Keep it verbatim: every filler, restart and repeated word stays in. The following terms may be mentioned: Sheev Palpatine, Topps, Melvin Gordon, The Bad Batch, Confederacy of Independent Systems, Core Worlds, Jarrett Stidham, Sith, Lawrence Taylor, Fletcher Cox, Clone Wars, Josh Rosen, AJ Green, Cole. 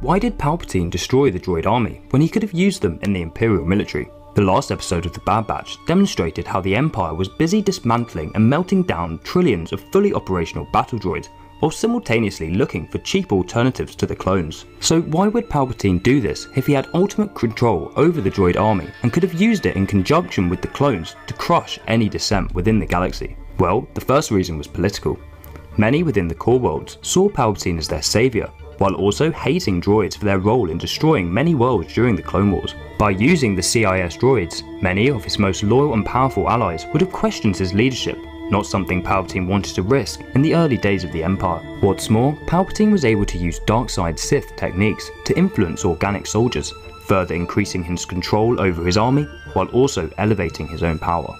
Why did Palpatine destroy the droid army when he could have used them in the Imperial military? The last episode of The Bad Batch demonstrated how the Empire was busy dismantling and melting down trillions of fully operational battle droids, while simultaneously looking for cheap alternatives to the clones. So why would Palpatine do this if he had ultimate control over the droid army and could have used it in conjunction with the clones to crush any dissent within the galaxy? Well, the first reason was political. Many within the core worlds saw Palpatine as their saviour, while also hating droids for their role in destroying many worlds during the Clone Wars. By using the C I S droids, many of his most loyal and powerful allies would have questioned his leadership, not something Palpatine wanted to risk in the early days of the Empire. What's more, Palpatine was able to use dark-side Sith techniques to influence organic soldiers, further increasing his control over his army while also elevating his own power.